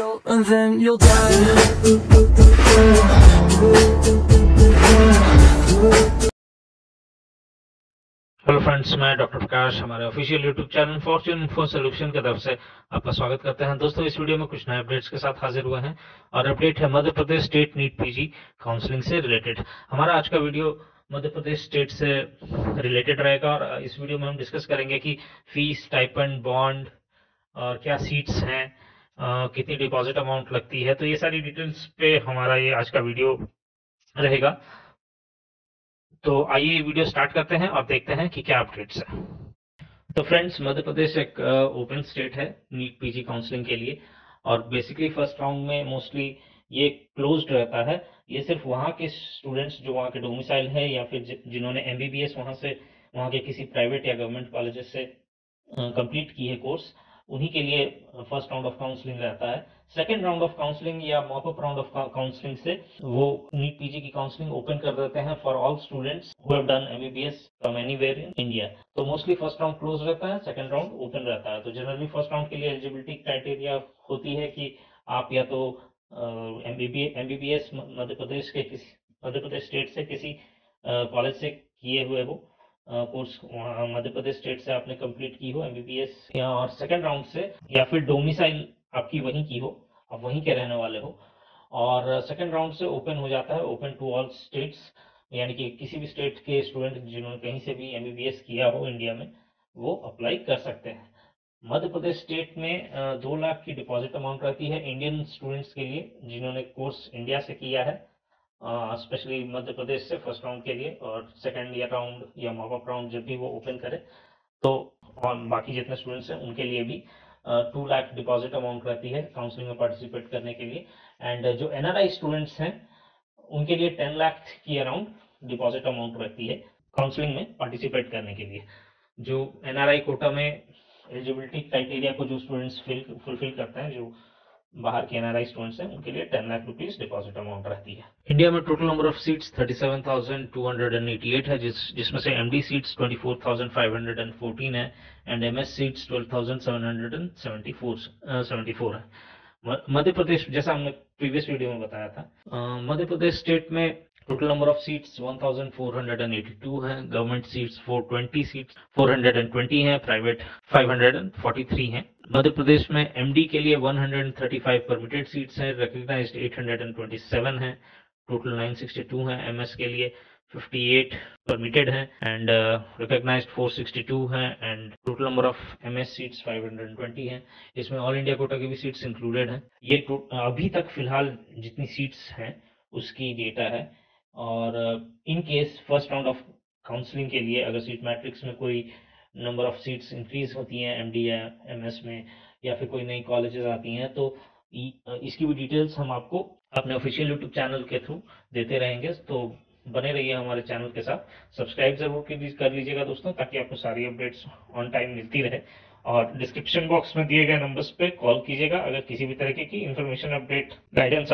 adult and then you'll die. Hello friends, मैं doctor Prakash हमारे official YouTube channel Fortune info solution की तरफ से आपका स्वागत करते हैं। दोस्तों, इस वीडियो में कुछ नए अपडेट्स के साथ हाजिर हुए हैं और अपडेट है Madhya Pradesh state NEET PG counselling से रिलेटेड। हमारा आज का वीडियो मध्य प्रदेश स्टेट से रिलेटेड रहेगा और इस वीडियो में हम डिस्कस करेंगे कि फीस, स्टाइपेंड, बॉन्ड और क्या सीट्स हैं, कितनी डिपॉजिट अमाउंट लगती है, तो ये सारी डिटेल्स पे हमारा ये आज का वीडियो रहेगा। तो आइए वीडियो स्टार्ट करते हैं और देखते हैं कि क्या अपडेट्स हैं। तो फ्रेंड्स, मध्य प्रदेश एक ओपन स्टेट है नीट पीजी काउंसलिंग के लिए और बेसिकली फर्स्ट राउंड में मोस्टली ये क्लोज्ड रहता है। ये सिर्फ वहाँ के स्टूडेंट्स जो वहाँ के डोमिसाइल है या फिर जिन्होंने MBBS वहाँ के किसी प्राइवेट या गवर्नमेंट कॉलेजेस से कंप्लीट की है कोर्स, उन्हीं के लिए फर्स्ट राउंड ऑफ काउंसलिंग रहता है। सेकेंड राउंड ऑफ काउंसलिंग या मॉपअप राउंड ऑफ काउंसलिंग से वो नीट पीजी की काउंसलिंग ओपन कर देते हैं for all students who have done MBBS from anywhere in India. तो मोस्टली फर्स्ट राउंड क्लोज रहता है, सेकेंड राउंड ओपन रहता है। तो जनरली फर्स्ट राउंड के लिए एलिजिबिलिटी क्राइटेरिया होती है कि आप या तो MBBS मध्य प्रदेश स्टेट से किसी कॉलेज से किए हुए हो कोर्स, मध्य प्रदेश स्टेट से आपने कंप्लीट की हो MBBS या और सेकेंड राउंड से, या फिर डोमिसाइल आपकी वहीं की हो, आप वहीं के रहने वाले हो। और सेकेंड राउंड से ओपन हो जाता है, ओपन टू ऑल स्टेट्स, यानी कि किसी भी स्टेट के स्टूडेंट जिन्होंने कहीं से भी MBBS किया हो इंडिया में, वो अप्लाई कर सकते हैं। मध्य प्रदेश स्टेट में 2 लाख की डिपॉजिट अमाउंट रहती है इंडियन स्टूडेंट्स के लिए जिन्होंने कोर्स इंडिया से किया है, स्पेशली मध्य प्रदेश से फर्स्ट राउंड के लिए। और सेकेंड ईयर राउंड या मॉपअप राउंड जब भी वो ओपन करे तो बाकी जितने स्टूडेंट्स हैं उनके लिए भी 2 लाख डिपॉजिट अमाउंट रहती है काउंसलिंग में पार्टिसिपेट करने के लिए। एंड जो NRI स्टूडेंट्स हैं उनके लिए 10 लाख की अराउंड डिपॉजिट अमाउंट रहती है काउंसलिंग में पार्टिसिपेट करने के लिए। जो NRI कोटा में एलिजिबिलिटी क्राइटेरिया को जो स्टूडेंट्स फुलफिल करते हैं, जो बाहर के NRI स्टूडेंट्स हैं, उनके लिए 10 लाख रुपीस डिपॉजिट अमाउंट रहती है। इंडिया में टोटल नंबर ऑफ सीट्स 37,288 है, जिसमें से MD सीट्स 24,514 है एंड MS सीट्स 12,774 है। मध्य प्रदेश, जैसा हमने प्रीवियस वीडियो में बताया था, मध्य प्रदेश स्टेट में टोटल नंबर ऑफ सीट्स 1,482 है, गवर्नमेंट सीट्स 420 हैं, प्राइवेट 543 हैं। मध्य प्रदेश में MD के लिए 135 परमिटेड सीट्स हैं, रिकग्नाइज्ड 827 हैं, टोटल 962 हैं। MS के लिए 58 परमिटेड हैं एंड रिकग्नाइज्ड 462 हैं and total number of MS seats 520 हैं। इसमें ऑल इंडिया कोटा की भी सीट्स इंक्लूडेड हैं। ये अभी तक फिलहाल जितनी सीट्स हैं उसकी डेटा है। और in case first round of counselling के लिए अगर सीट मैट्रिक्स में कोई नंबर ऑफ सीट्स इंक्रीज होती हैं MD या MS में, या फिर कोई नई कॉलेजेस आती हैं, तो इसकी भी डिटेल्स हम आपको अपने ऑफिशियल यूट्यूब चैनल के थ्रू देते रहेंगे। तो बने रहिए हमारे चैनल के साथ, सब्सक्राइब जरूर कर लीजिएगा दोस्तों, ताकि आपको सारी अपडेट्स ऑन टाइम मिलती रहे। और डिस्क्रिप्शन बॉक्स में दिए गए नंबर्स पे कॉल कीजिएगा अगर किसी भी तरीके की इंफॉर्मेशन अपडेट गाइडेंस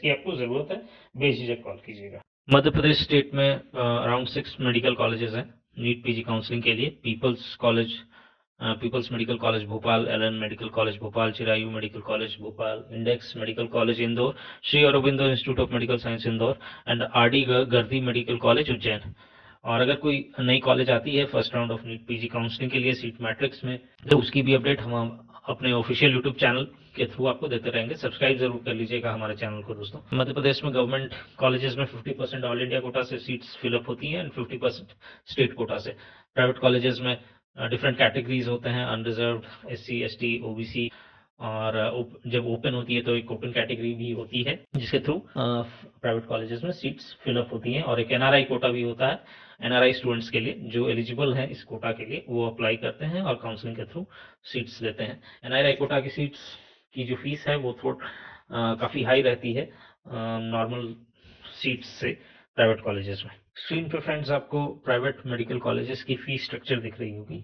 की आपको जरूरत है, बेझिझक कॉल कीजिएगा। मध्य प्रदेश स्टेट में अराउंड 6 मेडिकल कॉलेजेस हैं नीट पीजी काउंसलिंग के लिए। Peoples medical college Bhopal, LN medical college Bhopal, Chirayu medical college Bhopal, index medical college Indore, Shri Aurobindo institute of medical science Indore and RD Gardi medical college Ujjain. और अगर कोई नई कॉलेज आती है first round of NEET PG counselling के लिए सीट मैट्रिक्स में, तो उसकी भी अपडेट हम अपने ऑफिशियल यूट्यूब चैनल के थ्रू आपको देते रहेंगे। सब्सक्राइब जरूर कर लीजिएगा हमारे चैनल को दोस्तों। मध्य प्रदेश में गवर्नमेंट कॉलेजेस में 50% ऑल इंडिया कोटा से सीट्स फिलअप होती हैं एंड 50% स्टेट कोटा से। प्राइवेट कॉलेजेस में डिफरेंट कैटेगरीज होते हैं, अनरिजर्व, SC ST OBC, और जब ओपन होती है तो एक ओपन कैटेगरी भी होती है जिसके थ्रू प्राइवेट कॉलेजेस में सीट्स फिलअप होती हैं। और एक NRI कोटा भी होता है NRI स्टूडेंट्स के लिए जो एलिजिबल हैं इस कोटा के लिए, वो अप्लाई करते हैं और काउंसलिंग के थ्रू सीट्स लेते हैं। NRI कोटा की सीट्स की जो फीस है वो काफ़ी हाई रहती है नॉर्मल सीट्स से प्राइवेट कॉलेजेस में। स्क्रीन पर फ्रेंड्स आपको प्राइवेट मेडिकल कॉलेजेस की फीस स्ट्रक्चर दिख रही होगी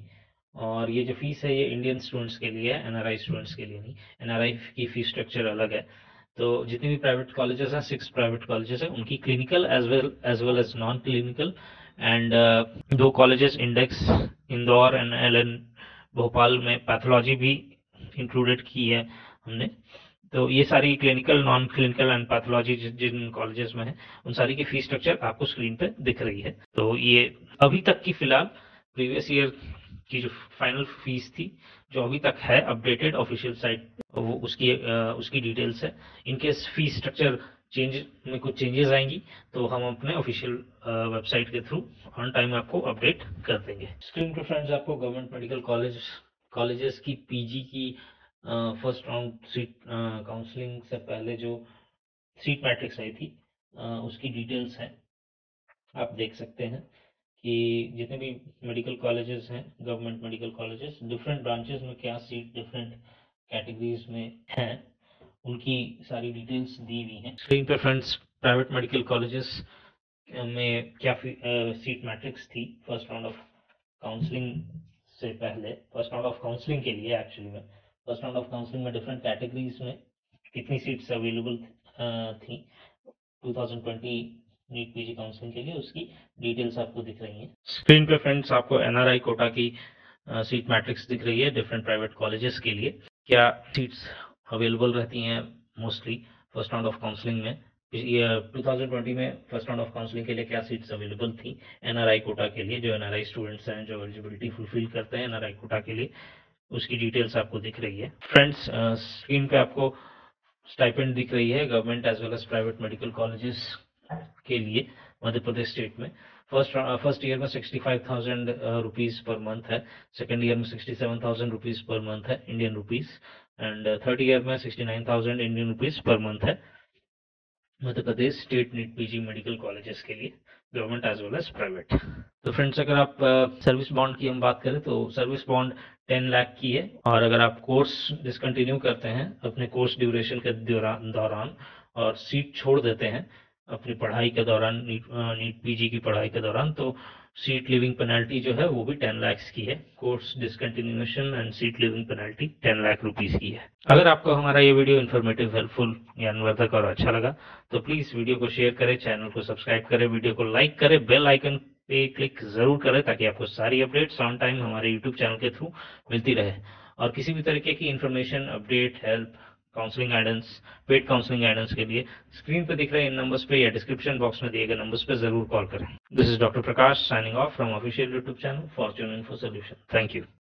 और ये जो फीस है ये इंडियन स्टूडेंट्स के लिए है, NRI स्टूडेंट्स के लिए नहीं। NRI की फीस स्ट्रक्चर अलग है। तो जितने भी प्राइवेट कॉलेजेस हैं, 6 प्राइवेट कॉलेजेस हैं, उनकी clinical as well as non clinical and 2 colleges index Indore and LN Bhopal में पैथोलॉजी भी इंक्लूडेड की है। हमने। तो ये सारी clinical, non clinical and pathology जिन कॉलेजेस में है उन सारी की फी स्ट्रक्चर आपको स्क्रीन पे दिख रही है। तो ये अभी तक की फिलहाल प्रीवियस ईयर की जो फाइनल फीस थी जो अभी तक है अपडेटेड ऑफिशियल साइट, वो उसकी डिटेल्स है। इनकेस फीस स्ट्रक्चर चेंज में कुछ चेंजेस आएंगी तो हम अपने ऑफिशियल वेबसाइट के थ्रू ऑन टाइम आपको अपडेट कर देंगे। स्क्रीन पे फ्रेंड्स आपको गवर्नमेंट मेडिकल कॉलेजेस की पीजी की फर्स्ट राउंड सीट काउंसलिंग से पहले जो सीट मैट्रिक्स आई थी उसकी डिटेल्स हैं। आप देख सकते हैं कि जितने भी मेडिकल कॉलेजेस हैं, government medical colleges, different branches में क्या सीट डिफरेंट कैटेगरीज में हैं, उनकी सारी डिटेल्स दी हुई हैं। स्क्रीन पर फ्रेंड्स प्राइवेट मेडिकल कॉलेजेस में क्या सीट मैट्रिक्स थी फर्स्ट राउंड ऑफ काउंसलिंग से पहले, फर्स्ट राउंड ऑफ काउंसलिंग के लिए एक्चुअली में फर्स्ट राउंड ऑफ काउंसलिंग में डिफरेंट कैटेगरीज में कितनी सीट्स अवेलेबल थी 2020 नीट पीजी काउंसलिंग के लिए, उसकी डिटेल्स आपको दिख रही हैं। स्क्रीन पे फ्रेंड्स आपको एनआरआई कोटा की सीट मैट्रिक्स दिख रही है डिफरेंट प्राइवेट कॉलेजेस के लिए, क्या सीट्स अवेलेबल रहती हैं mostly first round of counselling में। 2020 में फर्स्ट राउंड ऑफ काउंसलिंग के लिए क्या सीट्स अवेलेबल थी एनआरआई कोटा के लिए, जो एनआरआई स्टूडेंट्स हैं जो एलिजिबिलिटी फुलफिल करते हैं एनआरआई कोटा के लिए, उसकी डिटेल्स आपको दिख रही है। फ्रेंड्स स्क्रीन पे आपको स्टाइपेंड दिख रही है government as well as private medical colleges के लिए मध्य प्रदेश स्टेट में। फर्स्ट ईयर में 65,000 रुपीज़ पर मंथ है, सेकेंड ईयर में 67,000 रुपीज़ पर मंथ है Indian rupees, and third year में 69,000 इंडियन रुपीज़ पर मंथ है Madhya Pradesh state NEET PG medical colleges के लिए, government as well as private. तो फ्रेंड्स अगर आप सर्विस बॉन्ड की हम बात करें तो सर्विस बॉन्ड 10 लाख की है, और अगर आप कोर्स डिसकंटिन्यू करते हैं अपने कोर्स ड्यूरेशन के दौरान और सीट छोड़ देते हैं अपनी पढ़ाई के दौरान, नीट पीजी की पढ़ाई के दौरान, तो सीट लिविंग पेनल्टी जो है वो भी 10 लाख की है। Course discontinuation and seat leaving penalty 10 lakh rupees की है। अगर आपको हमारा ये वीडियो इन्फॉर्मेटिव, हेल्पफुल, ज्ञानवर्धक और अच्छा लगा तो प्लीज वीडियो को शेयर करें, चैनल को सब्सक्राइब करें, वीडियो को लाइक करें, बेल आइकन पे क्लिक जरूर करें ताकि आपको सारी अपडेट्स ऑन टाइम हमारे यूट्यूब चैनल के थ्रू मिलती रहे। और किसी भी तरीके की information, update, help, counselling guidance, paid counselling guidance के लिए स्क्रीन पे दिख रहे इन नंबर्स पे या डिस्क्रिप्शन बॉक्स में दिए गए नंबर्स पे जरूर कॉल करें। This is doctor Prakash signing off from official YouTube channel for tuning for solution. Thank you.